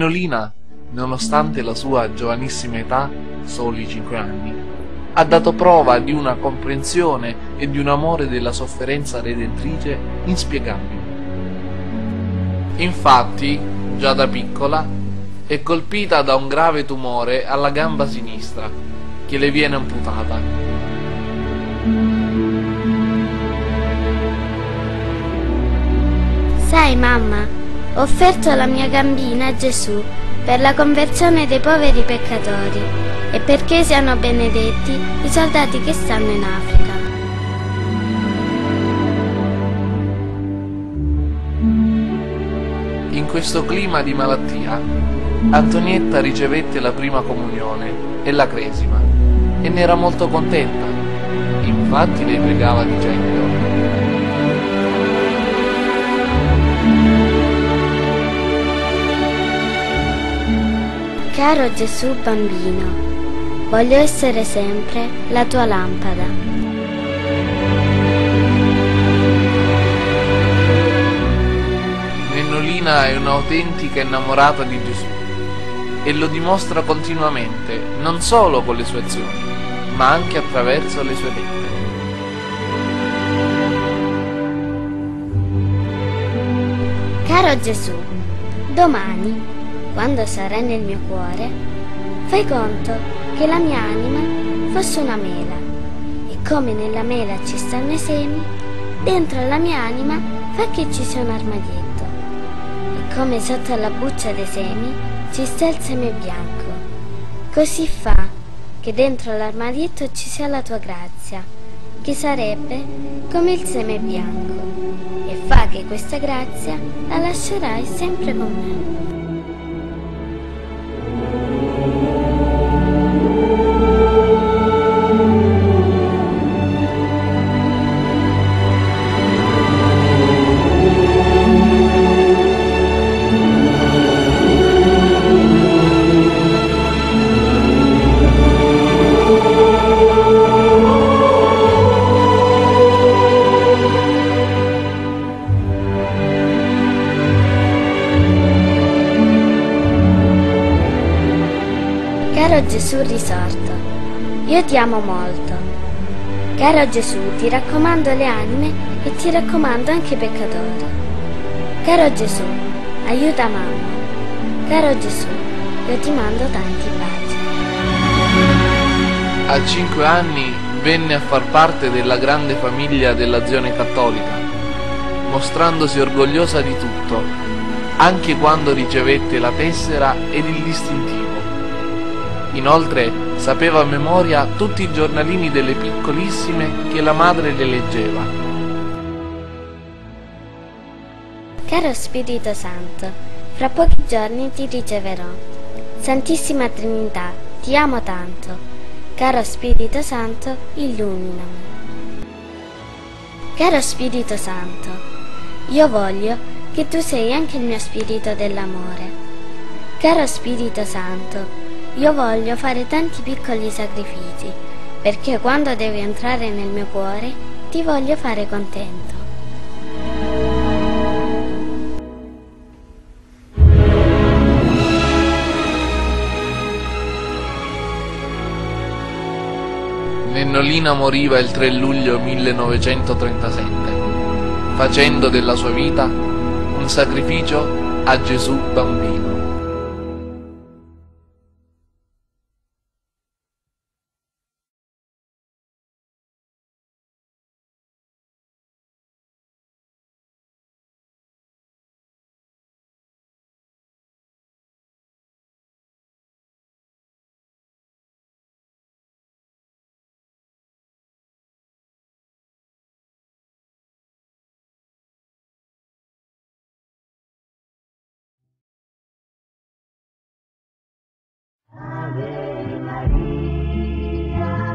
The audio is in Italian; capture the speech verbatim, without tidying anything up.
Nennolina, nonostante la sua giovanissima età, soli cinque anni, ha dato prova di una comprensione e di un amore della sofferenza redentrice inspiegabile. Infatti, già da piccola, è colpita da un grave tumore alla gamba sinistra, che le viene amputata. Sai, mamma, ho offerto la mia gambina a Gesù per la conversione dei poveri peccatori e perché siano benedetti i soldati che stanno in Africa. In questo clima di malattia, Antonietta ricevette la prima comunione e la cresima e ne era molto contenta, infatti le pregava dicendo: Caro Gesù bambino, voglio essere sempre la tua lampada. Nennolina è un'autentica innamorata di Gesù e lo dimostra continuamente, non solo con le sue azioni, ma anche attraverso le sue lettere. Caro Gesù, domani, quando sarai nel mio cuore, fai conto che la mia anima fosse una mela e come nella mela ci stanno i semi, dentro la mia anima fa che ci sia un armadietto. Come sotto la buccia dei semi ci sta il seme bianco, così fa che dentro l'armadietto ci sia la tua grazia, che sarebbe come il seme bianco, e fa che questa grazia la lascerai sempre con me. Caro Gesù risorto, io ti amo molto. Caro Gesù, ti raccomando le anime e ti raccomando anche i peccatori. Caro Gesù, aiuta mamma. Caro Gesù, io ti mando tanti baci. A cinque anni venne a far parte della grande famiglia dell'azione cattolica, mostrandosi orgogliosa di tutto, anche quando ricevette la tessera ed il distintivo. Inoltre sapeva a memoria tutti i giornalini delle piccolissime che la madre le leggeva. Caro Spirito Santo, fra pochi giorni ti riceverò. Santissima Trinità, ti amo tanto. Caro Spirito Santo, illuminami. Caro Spirito Santo, io voglio che tu sei anche il mio spirito dell'amore. Caro Spirito Santo, io voglio fare tanti piccoli sacrifici, perché quando devi entrare nel mio cuore, ti voglio fare contento. Nennolina moriva il tre luglio millenovecentotrentasette, facendo della sua vita un sacrificio a Gesù bambino. Ave Maria.